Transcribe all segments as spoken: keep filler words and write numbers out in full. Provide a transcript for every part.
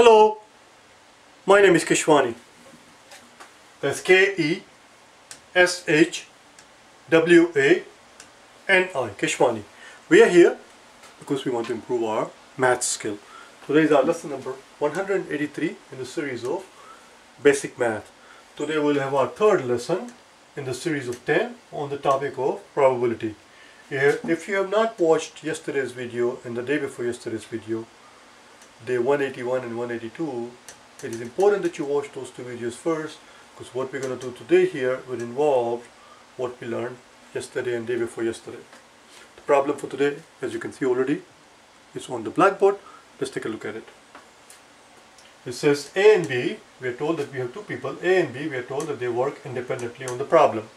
Hello, my name is Keshwani. That's K E S H W A N I, Keshwani. We are here because we want to improve our math skill. Today is our lesson number one hundred eighty-three in the series of basic math. Today we will have our third lesson in the series of ten on the topic of probability. If you have not watched yesterday's video and the day before yesterday's video, day one eighty-one and one eighty-two, it is important that you watch those two videos first, because what we're going to do today here will involve what we learned yesterday and day before yesterday. The problem for today, as you can see already, is on the blackboard. Let's take a look at it. It says A and B, we are told that we have two people, A and B, we are told that they work independently on the problem.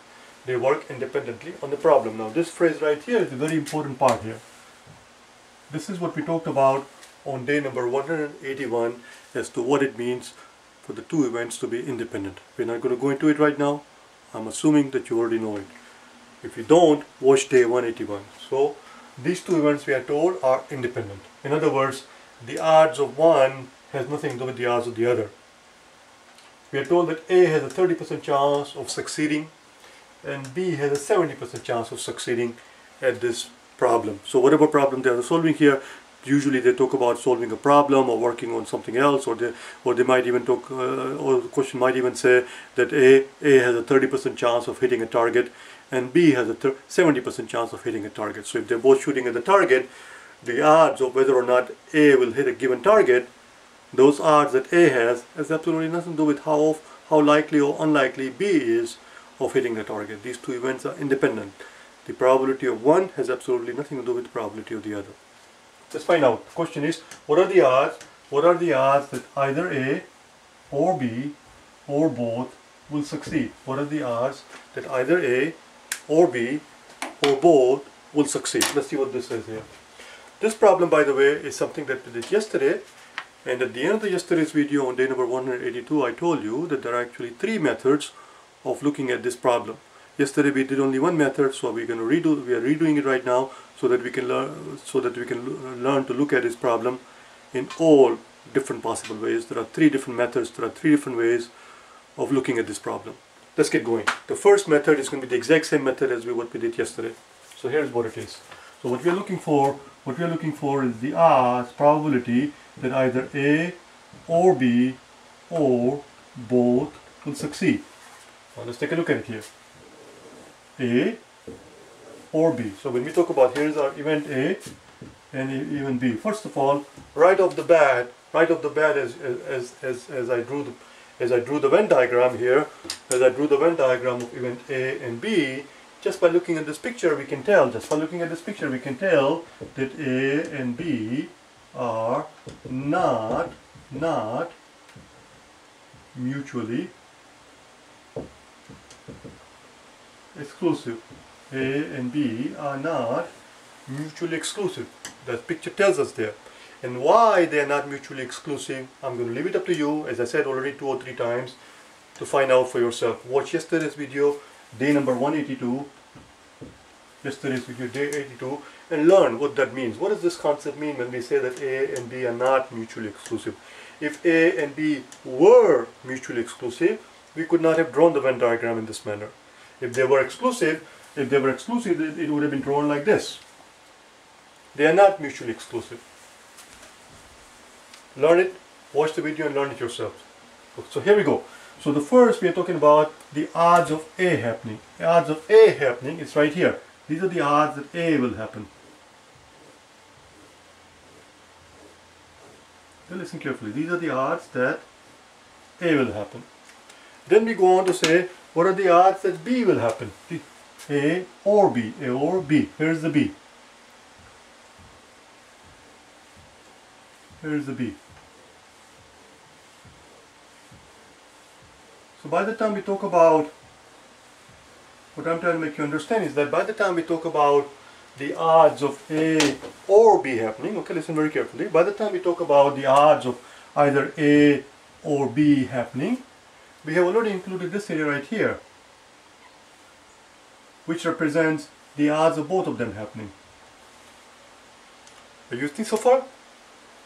They work independently on the problem. Now this phrase right here is a very important part here. This is what we talked about on day number one hundred eighty-one as to what it means for the two events to be independent. We're not going to go into it right now. I'm assuming that you already know it. If you don't, watch day one eighty-one. So these two events, we are told, are independent. In other words, the odds of one has nothing to do with the odds of the other. We are told that A has a thirty percent chance of succeeding and B has a seventy percent chance of succeeding at this problem. So whatever problem they are solving here, usually they talk about solving a problem or working on something else, or they or they might even talk, uh, or the question might even say that A, A has a thirty percent chance of hitting a target and B has a seventy percent chance of hitting a target. So if they're both shooting at the target, the odds of whether or not A will hit a given target, those odds that A has, has absolutely nothing to do with how, how likely or unlikely B is of hitting the target. These two events are independent. The probability of one has absolutely nothing to do with the probability of the other. Let's find out. The question is, what are the odds? What are the odds that either A or B or both will succeed? What are the odds that either A or B or both will succeed? Let's see what this says here. This problem, by the way, is something that we did yesterday, and at the end of the yesterday's video on day number one hundred eighty-two, I told you that there are actually three methods of looking at this problem. Yesterday we did only one method, so we're going to redo. We are redoing it right now, so that we can learn, so that we can learn to look at this problem in all different possible ways. There are three different methods. There are three different ways of looking at this problem. Let's get going. The first method is going to be the exact same method as we what we did yesterday. So here's what it is. So what we are looking for, what we are looking for is the odds, probability that either A or B or both will succeed. Now let's take a look at it here. A or B. So when we talk about, here's our event A and event B. First of all, right off the bat, right off the bat, as as as as I drew the as I drew the Venn diagram here, as I drew the Venn diagram of event A and B, just by looking at this picture, we can tell. Just by looking at this picture, we can tell that A and B are not not mutually exclusive. A and B are not mutually exclusive. That picture tells us there. And why they are not mutually exclusive, I'm going to leave it up to you, as I said already two or three times, to find out for yourself. Watch yesterday's video, day number one eighty-two, yesterday's video, day eighty-two, and learn what that means. What does this concept mean when we say that A and B are not mutually exclusive? If A and B were mutually exclusive, we could not have drawn the Venn diagram in this manner. If they were exclusive, if they were exclusive, it, it would have been drawn like this. They are not mutually exclusive. Learn it, watch the video and learn it yourself. So here we go. So the first, we are talking about the odds of A happening. The odds of A happening is right here. These are the odds that A will happen. Now listen carefully. These are the odds that A will happen. Then we go on to say, what are the odds that B will happen? A or B, A or B. Here's the B. Here's the B. So by the time we talk about, what I'm trying to make you understand is that by the time we talk about the odds of A or B happening, okay, listen very carefully. By the time we talk about the odds of either A or B happening, we have already included this area right here, which represents the odds of both of them happening. Are you with me so far?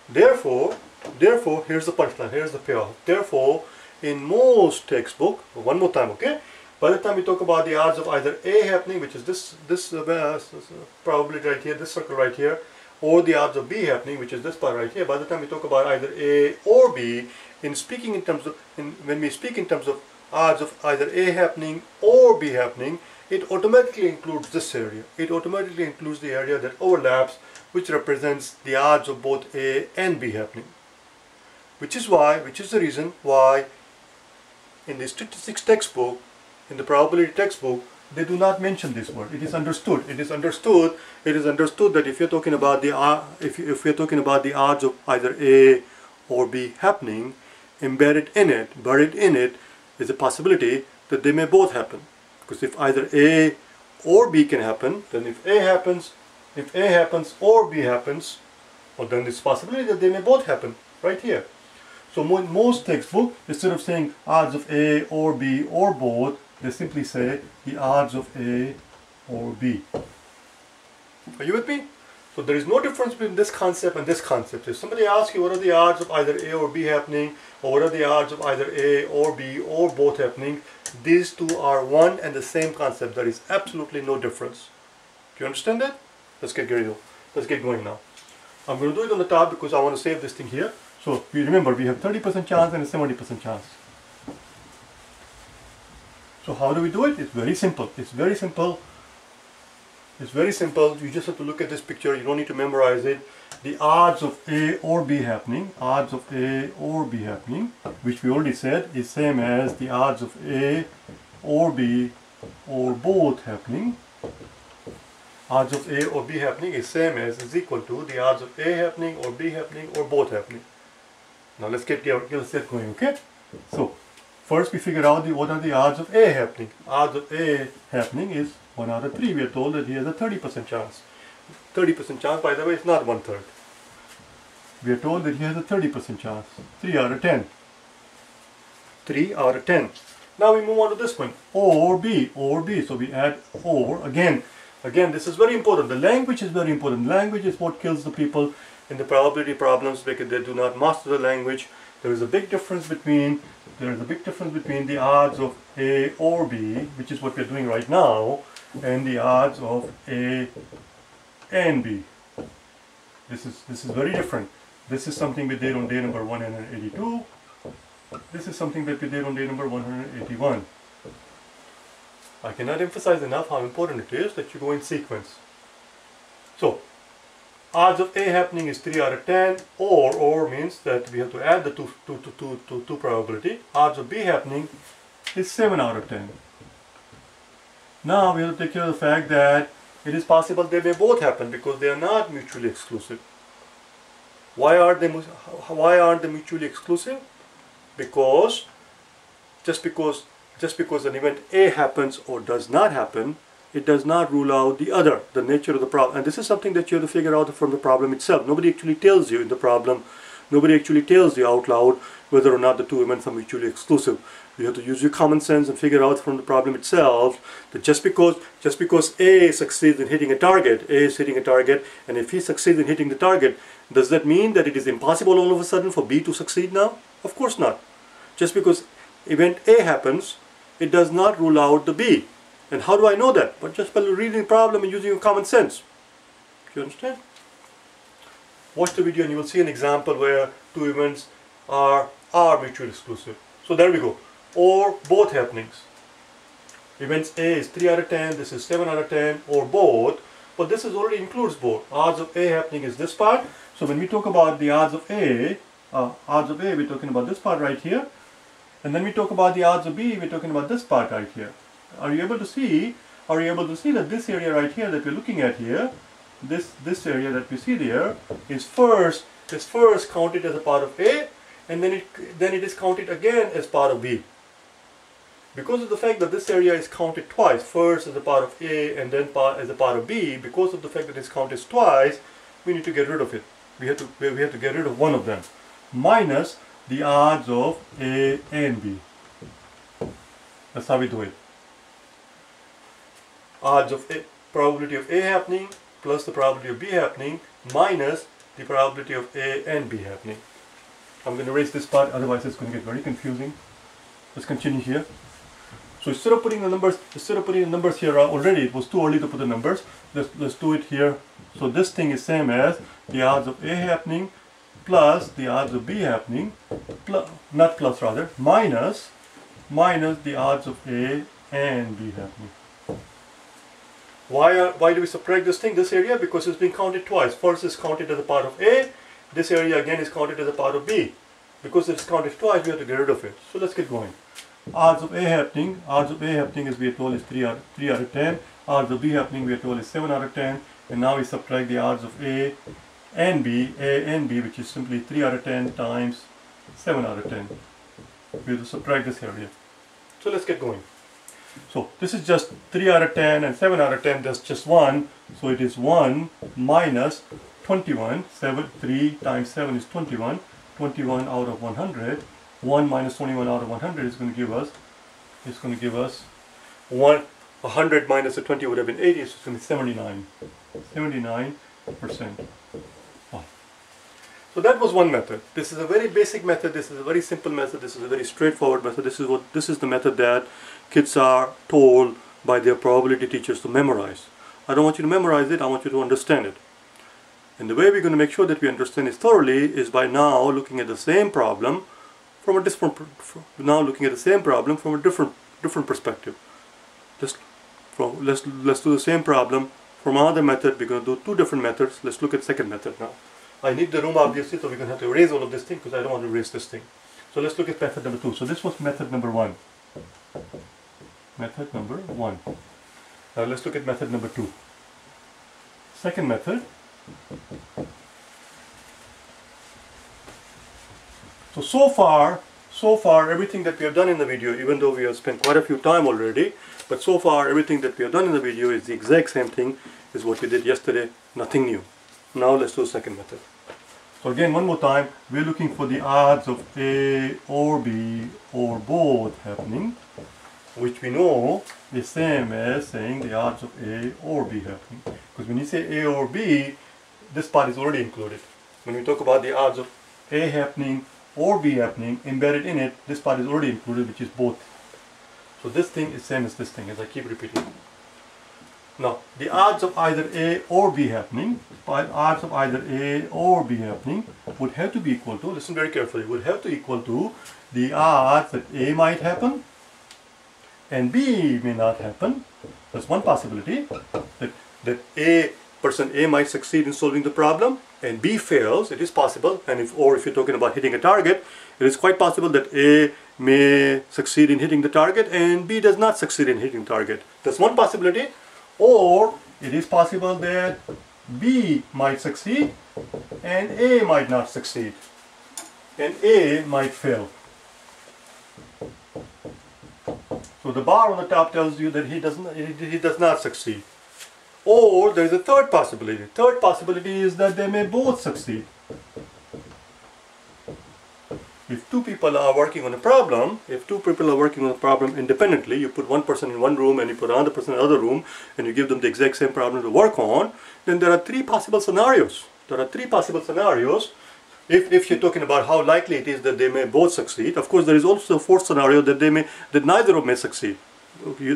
Therefore, Therefore, here's the punchline, here's the payoff. Therefore, in most textbook, one more time, okay? By the time we talk about the odds of either A happening, which is this this uh, probability right here, this circle right here, or the odds of B happening, which is this part right here, by the time we talk about either A or B, in speaking in terms of, in, when we speak in terms of odds of either A happening or B happening, it automatically includes this area. It automatically includes the area that overlaps, which represents the odds of both A and B happening. Which is why, which is the reason why in the statistics textbook, in the probability textbook, they do not mention this word. It is understood. It is understood. It is understood that if you're talking about the uh, if you, if you're talking about the odds of either A or B happening, embedded in it, buried in it, is a possibility that they may both happen. Because if either A or B can happen, then if A happens, if A happens or B happens, well, then it's a possibility that they may both happen right here. So in most textbook, instead of saying odds of A or B or both, they simply say the odds of A or B. Are you with me? So there is no difference between this concept and this concept. If somebody asks you what are the odds of either A or B happening, or what are the odds of either A or B or both happening, these two are one and the same concept. There is absolutely no difference. Do you understand that? Let's get going. Let's get going now. I'm going to do it on the top because I want to save this thing here. So we remember we have thirty percent chance and a seventy percent chance. So how do we do it? It's very simple. It's very simple. It's very simple. You just have to look at this picture. You don't need to memorize it. The odds of A or B happening, odds of A or B happening, which we already said is same as the odds of A or B or both happening. Odds of A or B happening is same as, is equal to the odds of A happening or B happening or both happening. Now let's get, let's get going, okay? So first we figure out the, what are the odds of A happening. Odds of A happening is one out of three. We are told that he has a thirty percent chance. thirty percent chance, by the way, is not one third. We are told that he has a thirty percent chance. three out of ten. three out of ten. Now we move on to this one. Or B. Or B. So we add or. Again, again, this is very important. The language is very important. Language is what kills the people in the probability problems because they do not master the language. There is a big difference between there is a big difference between the odds of A or B, which is what we're doing right now, and the odds of A and B. This is this is very different. This is something we did on day number one hundred eighty-two. This is something that we did on day number one hundred eighty-one. I cannot emphasize enough how important it is that you go in sequence. So odds of A happening is three out of ten, or or means that we have to add the two, two, two, two, two, two probability. Odds of B happening is seven out of ten. Now we have to take care of the fact that it is possible they may both happen because they are not mutually exclusive. Why are they, why aren't they mutually exclusive? Because just because just because an event A happens or does not happen, it does not rule out the other, the nature of the problem. And this is something that you have to figure out from the problem itself. Nobody actually tells you in the problem, nobody actually tells you out loud whether or not the two events are mutually exclusive. You have to use your common sense and figure out from the problem itself that just because, just because A succeeds in hitting a target, A is hitting a target, and if he succeeds in hitting the target, does that mean that it is impossible all of a sudden for B to succeed now? Of course not. Just because event A happens, it does not rule out the B. And how do I know that? But just by reading the problem and using your common sense. Do you understand? Watch the video and you will see an example where two events are, are mutually exclusive. So there we go. Or both happenings. Events A is three out of ten, this is seven out of ten, or both. But this is already includes both. Odds of A happening is this part. So when we talk about the odds of A, uh, odds of A, we're talking about this part right here. And then we talk about the odds of B, we're talking about this part right here. Are you able to see? Are you able to see that this area right here that we're looking at here, this this area that we see there, is first is first counted as a part of A, and then it then it is counted again as part of B. Because of the fact that this area is counted twice, first as a part of A and then part, as a part of B, because of the fact that it's counted twice, we need to get rid of it. We have to we have to get rid of one of them, minus the odds of A and B. That's how we do it. Odds of A, probability of A happening plus the probability of B happening minus the probability of A and B happening. I'm going to erase this part, otherwise it's going to get very confusing. Let's continue here. So instead of putting the numbers, instead of putting the numbers here already, it was too early to put the numbers. Let's, let's do it here. So this thing is same as the odds of A happening plus the odds of B happening, plus, not plus rather, minus, minus the odds of A and B happening. Why, are, why do we subtract this thing, this area? Because it's been counted twice. First it's counted as a part of A, this area again is counted as a part of B. Because it's counted twice, we have to get rid of it. So let's get going. Odds of A happening, odds of A happening as we are told is three out of ten. Odds of B happening we are told is seven out of ten. And now we subtract the odds of A and B, A and B, which is simply three out of ten times seven out of ten. We have to subtract this area. So let's get going. So this is just three out of ten and seven out of ten, that's just one. So it is one minus twenty-one, seven, three times seven is twenty-one, twenty-one out of one hundred. one minus twenty-one out of one hundred is going to give us, it's going to give us one, one hundred minus the twenty would have been eighty, so it's going to be seventy-nine, seventy-nine percent. Wow. So that was one method. This is a very basic method, this is a very simple method, this is a very straightforward method. This is what, this is the method that kids are told by their probability teachers to memorize. I don't want you to memorize it, I want you to understand it. And the way we're going to make sure that we understand it thoroughly is by now looking at the same problem From a different, from now looking at the same problem from a different, different perspective. Just from, let's let's do the same problem from another method. We're going to do two different methods. Let's look at second method now. I need the room obviously, so we're going to have to erase all of this thing because I don't want to erase this thing. So let's look at method number two. So this was method number one. Method number one. Now let's look at method number two. Second method. So, so far, so far everything that we have done in the video, even though we have spent quite a few time already, but so far everything that we have done in the video is the exact same thing as what we did yesterday, nothing new. Now let's do the second method. So again, one more time, we're looking for the odds of A or B or both happening, which we know is same as saying the odds of A or B happening. Because when you say A or B, this part is already included. When we talk about the odds of A happening or B happening, embedded in it, this part is already included, which is both. So this thing is same as this thing, as I keep repeating. Now, the odds of either A or B happening, odds of either A or B happening would have to be equal to, listen very carefully, would have to equal to the odds that A might happen and B may not happen. That's one possibility, that, that A person A might succeed in solving the problem and B fails, it is possible, and if, or if you're talking about hitting a target, it is quite possible that A may succeed in hitting the target and B does not succeed in hitting the target. That's one possibility. Or it is possible that B might succeed and A might not succeed and A might fail. So the bar on the top tells you that he doesn't, he does not succeed. Or there is a third possibility. Third possibility is that they may both succeed. If two people are working on a problem, if two people are working on a problem independently, you put one person in one room and you put another person in another room and you give them the exact same problem to work on, then there are three possible scenarios. There are three possible scenarios if, if you're talking about how likely it is that they may both succeed. Of course, there is also a fourth scenario that they may, that neither of them may succeed.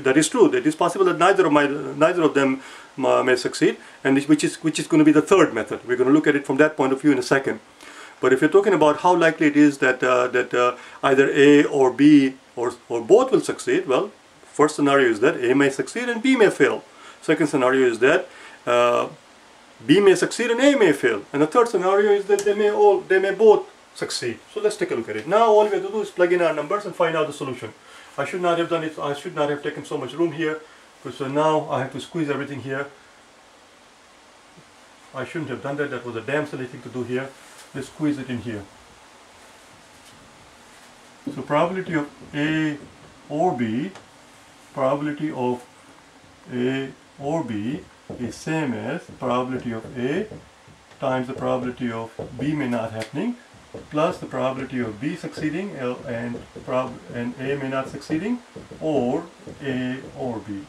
That is true. It is possible that neither of my, neither of them may succeed, and which is which is going to be the third method. We're going to look at it from that point of view in a second. But if you're talking about how likely it is that uh, that uh, either A or B or or both will succeed, well, first scenario is that A may succeed and B may fail. Second scenario is that uh, B may succeed and A may fail, and the third scenario is that they may all they may both succeed. So let's take a look at it. Now all we have to do is plug in our numbers and find out the solution. I should not have done it, I should not have taken so much room here, because so now I have to squeeze everything here. I shouldn't have done that, that was a damn silly thing to do here. Let's squeeze it in here. So probability of A or B, probability of A or B is same as probability of A times the probability of B may not happening, plus the probability of B succeeding and, prob and A may not succeeding, or A or B.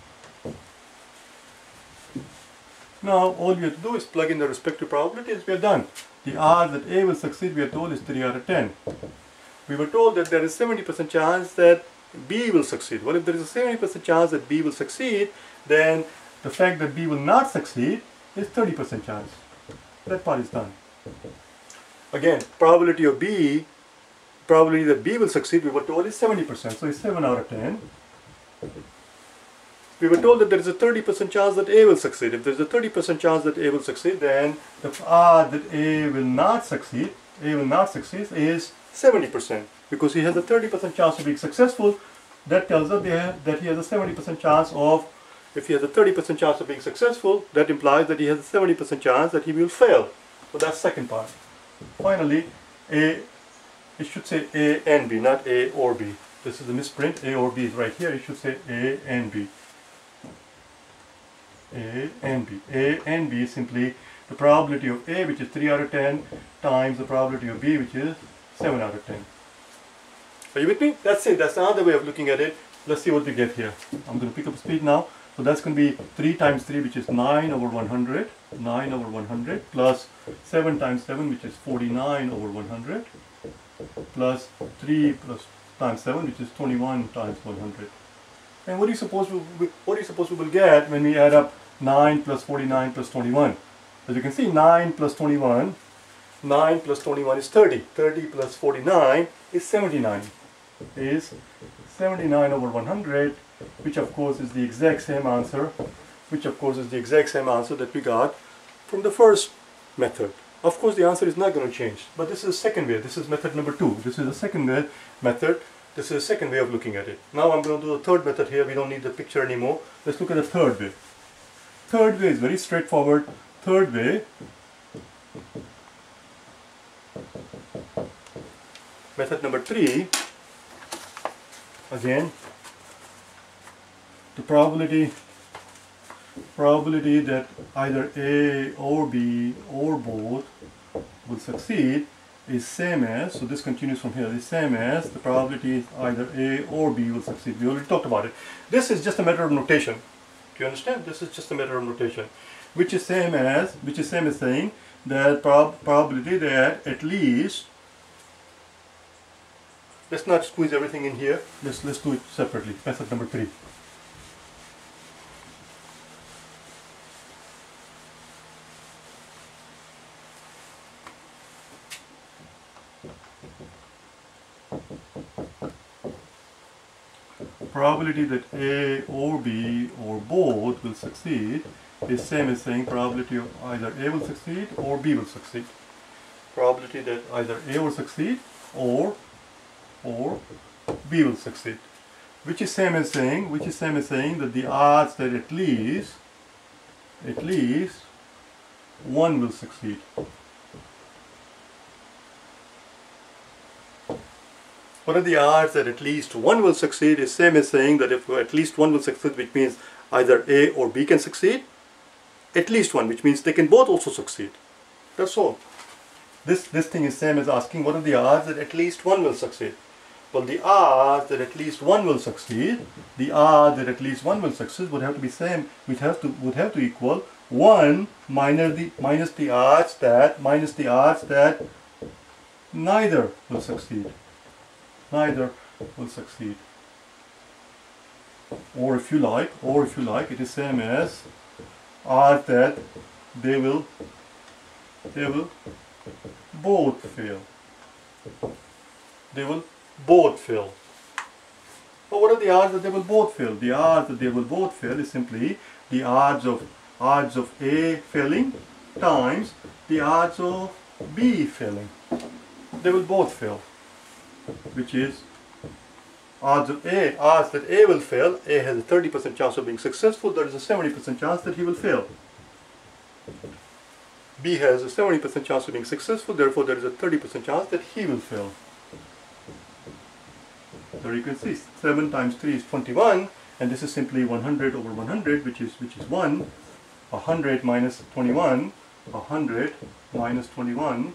Now all we have to do is plug in the respective probabilities, we are done. The odds that A will succeed, we are told, is three out of ten. We were told that there is seventy percent chance that B will succeed. Well, if there is a seventy percent chance that B will succeed, then the fact that B will not succeed is thirty percent chance. That part is done. Again, probability of B, probability that B will succeed, we were told is seventy percent, so it's seven out of ten. We were told that there is a thirty percent chance that A will succeed. If there is a thirty percent chance that A will succeed, then the odds that A will not succeed, A will not succeed is seventy percent. Because he has a thirty percent chance of being successful, that tells us that he has a seventy percent chance of, if he has a thirty percent chance of being successful, that implies that he has a seventy percent chance that he will fail. So that's second part. Finally, A, it should say A and B, not A or B. This is a misprint, A or B is right here, it should say A and B. A and B. A and B is simply the probability of A, which is three out of ten, times the probability of B, which is seven out of ten. Are you with me? That's it. That's another way of looking at it. Let's see what we get here. I'm going to pick up speed now. So that's going to be three times three, which is nine over one hundred. nine over one hundred plus seven times seven, which is forty-nine over one hundred. Plus three plus times seven, which is twenty-one times one hundred. And what do you suppose we, what do you suppose we will get when we add up nine plus forty-nine plus twenty-one? As you can see, nine plus twenty-one, nine plus twenty-one is thirty. thirty plus forty-nine is seventy-nine. Is seventy-nine over one hundred, which of course is the exact same answer, which of course is the exact same answer that we got from the first method. Of course, the answer is not going to change, but this is the second way. This is method number two. This is the second way method. This is the second way of looking at it. Now I'm going to do the third method here. We don't need the picture anymore. Let's look at the third way. Third way is very straightforward. Third way, method number three, again, the probability, probability that either A or B or both will succeed is same as, so this continues from here, is same as the probability either A or B will succeed. We already talked about it. This is just a matter of notation. Do you understand? This is just a matter of notation, which is same as, which is same as saying that prob probability that at least, let's not squeeze everything in here, let's, let's do it separately, method number three. Probability that A or B or both will succeed is same as saying probability of either A will succeed or B will succeed. Probability that either A will succeed or or B will succeed, which is same as saying which is same as saying that the odds that at least at least one will succeed. What are the odds that at least one will succeed is same as saying that if at least one will succeed, which means either A or B can succeed, at least one, which means they can both also succeed. That's all. This, this thing is same as asking what are the odds that at least one will succeed. Well, the odds that at least one will succeed, the odds that at least one will succeed would have to be same, which have to would have to equal one minus the minus the odds that minus the odds that neither will succeed. Neither will succeed. Or if you like, or if you like, it is same as odds that they will they will both fail. They will both fail. But what are the odds that they will both fail? The odds that they will both fail is simply the odds of odds of A failing times the odds of B failing. They will both fail. Which is odds of A, odds that A will fail. A has a thirty percent chance of being successful, there is a seventy percent chance that he will fail. B has a seventy percent chance of being successful, therefore there is a thirty percent chance that he will fail. There you can see seven times three is twenty-one, and this is simply one hundred over one hundred, which is which is one. one hundred minus twenty-one, one hundred minus twenty-one.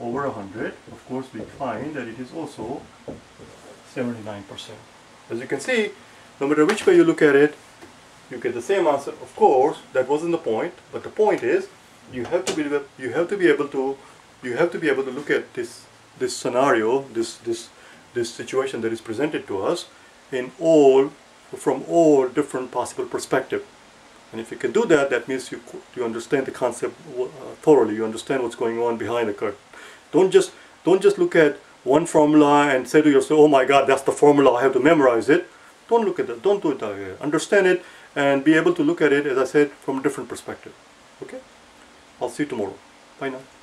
Over one hundred, of course, we find that it is also seventy-nine percent. As you can see, no matter which way you look at it, you get the same answer. Of course, that wasn't the point, but the point is you have to be you have to be able to you have to be able to look at this this scenario, this this this situation that is presented to us in all from all different possible perspectives. And if you can do that, that means you you understand the concept uh, thoroughly. You understand what's going on behind the curtain. Don't just don't just look at one formula and say to yourself, "Oh my God, that's the formula. I have to memorize it." Don't look at that. Don't do it that way. Understand it and be able to look at it, as I said, from a different perspective. Okay. I'll see you tomorrow. Bye now.